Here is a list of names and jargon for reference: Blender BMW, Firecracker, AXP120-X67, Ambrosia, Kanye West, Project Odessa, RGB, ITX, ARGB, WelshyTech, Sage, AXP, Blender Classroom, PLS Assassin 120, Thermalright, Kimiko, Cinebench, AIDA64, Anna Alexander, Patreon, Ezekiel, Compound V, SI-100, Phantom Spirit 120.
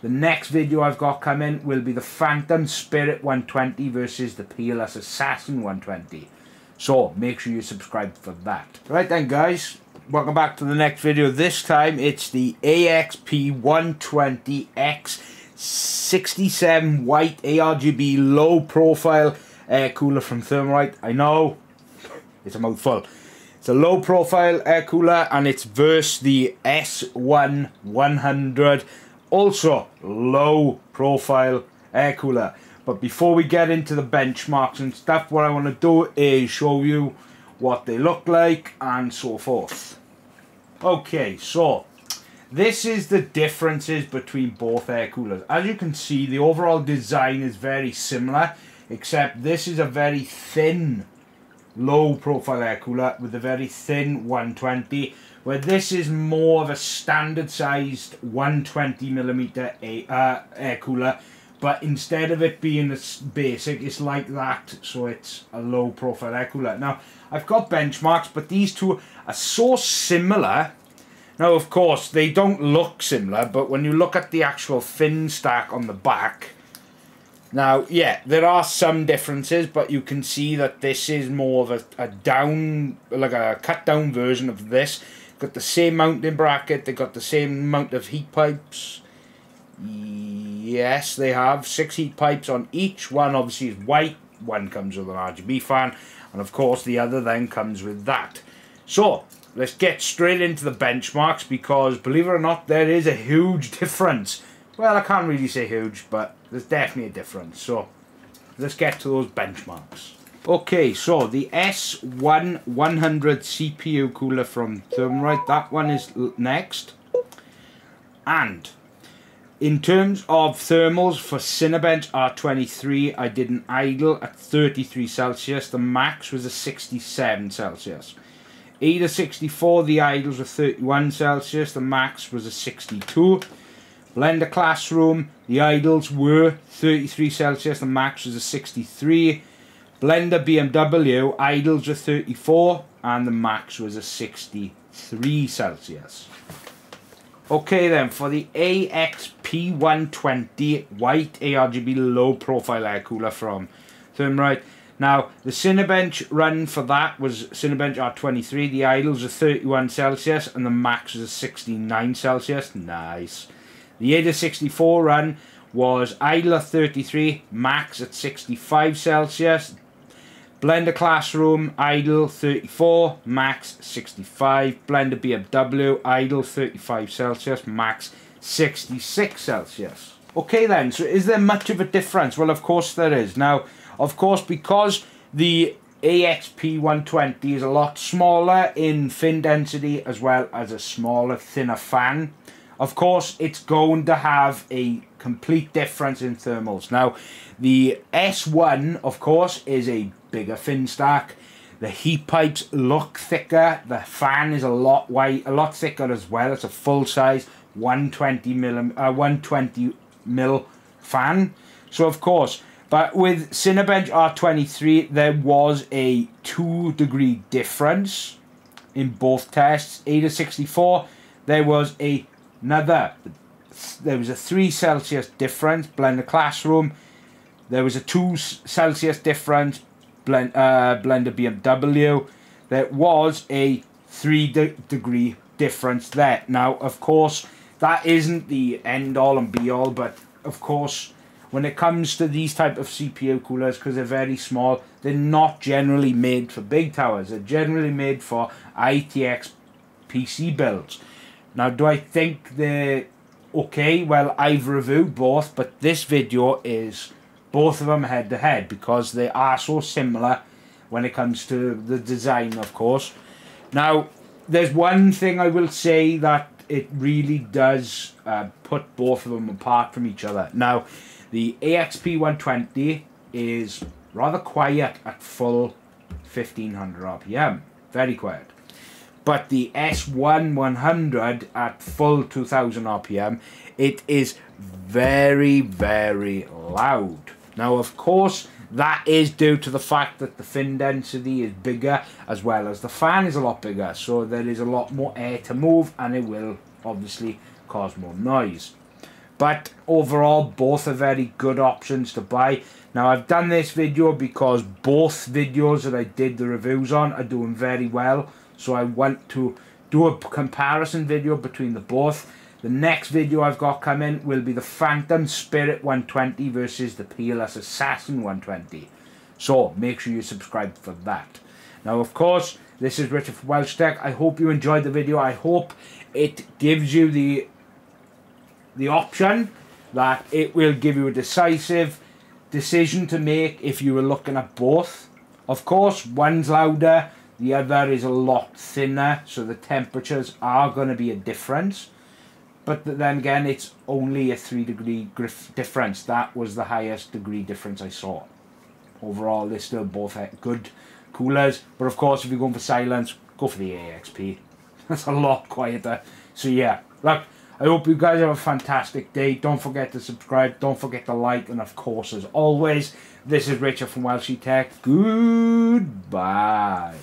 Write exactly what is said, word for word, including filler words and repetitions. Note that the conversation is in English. The next video I've got coming will be the Phantom Spirit one twenty versus the P L S Assassin one twenty. So make sure you subscribe for that. Right then guys, welcome back to the next video. This time it's the A X P one twenty X sixty-seven white A R G B low profile air cooler from Thermalright. I know, it's a mouthful. It's a low profile air cooler and it's versus the S one one hundred, also low profile air cooler. But before we get into the benchmarks and stuff, what I want to do is show you what they look like and so forth. Okay, so this is the differences between both air coolers. As you can see, the overall design is very similar, except this is a very thin low profile air cooler with a very thin one twenty, where this is more of a standard sized one twenty millimeter uh, air cooler. But instead of it being this basic, it's like that, so it's a low profile air cooler. Now, I've got benchmarks, but these two are so similar. Now, of course, they don't look similar, but when you look at the actual fin stack on the back, now, yeah, there are some differences, but you can see that this is more of a, a down, like a cut down version of this. Got the same mounting bracket, they've got the same amount of heat pipes. Yes, they have six heat pipes on each. One obviously is white, one comes with an R G B fan, and of course the other then comes with that. So let's get straight into the benchmarks, because believe it or not, there is a huge difference. Well, I can't really say huge, but there's definitely a difference. So let's get to those benchmarks. Okay, so the S one one hundred C P U cooler from Thermalright, that one is next. And in terms of thermals for Cinebench R twenty-three, I did an idle at thirty-three Celsius. The max was a sixty-seven Celsius. A I D A sixty-four, the idles were thirty-one Celsius. The max was a sixty-two. Blender Classroom, the idles were thirty-three Celsius. The max was a sixty-three. Blender B M W, idles were thirty-four. And the max was a sixty-three Celsius. Okay then, for the A X P one twenty white A R G B low profile air cooler from Thermalright. Now, the Cinebench run for that was Cinebench R twenty-three. The idles are thirty-one Celsius and the max is sixty-nine Celsius. Nice. The A I D A sixty-four run was idle at thirty-three, max at sixty-five Celsius. Blender Classroom, idle thirty-four, max sixty-five. Blender B M W, idle thirty-five Celsius, max sixty-six Celsius. Okay then, so is there much of a difference? Well, of course there is. Now, of course, because the A X P one twenty is a lot smaller in fin density as well as a smaller, thinner fan, of course, it's going to have a complete difference in thermals. Now, the S one, of course, is a bigger fin stack. The heat pipes look thicker. The fan is a lot wide, a lot thicker as well. It's a full size one twenty mil fan. So of course, but with Cinebench R twenty-three, there was a two degree difference in both tests. A I D A sixty-four, there was a another. There was a three Celsius difference. Blender Classroom, there was a two Celsius difference. Blend, uh, Blender B M W, there was a three de degree difference there. Now, of course, that isn't the end all and be all, but of course, when it comes to these type of C P U coolers, because they're very small, they're not generally made for big towers. They're generally made for I T X P C builds. Now, do I think they're okay? Well, I've reviewed both, but this video is both of them head to head, because they are so similar when it comes to the design, of course. Now, there's one thing I will say that it really does uh, put both of them apart from each other. Now, the A X P one twenty is rather quiet at full fifteen hundred R P M. Very quiet. But the S one one hundred at full two thousand R P M, it is very, very loud. Now, of course, that is due to the fact that the fin density is bigger, as well as the fan is a lot bigger. So there is a lot more air to move, and it will obviously cause more noise. But overall, both are very good options to buy. Now, I've done this video because both videos that I did the reviews on are doing very well. So I want to do a comparison video between the both. The next video I've got coming will be the Phantom Spirit one twenty versus the P L S Assassin one twenty. So make sure you subscribe for that. Now, of course, this is Richard from WelshyTech. I hope you enjoyed the video. I hope it gives you the the option that it will give you a decisive decision to make if you were looking at both. Of course, one's louder, the other is a lot thinner, so the temperatures are going to be a difference. But then again, it's only a three degree difference. That was the highest degree difference I saw. Overall, they're still both good coolers. But of course, if you're going for silence, go for the A X P. That's a lot quieter. So yeah, look, I hope you guys have a fantastic day. Don't forget to subscribe. Don't forget to like. And of course, as always, this is Richard from WelshyTech. Goodbye.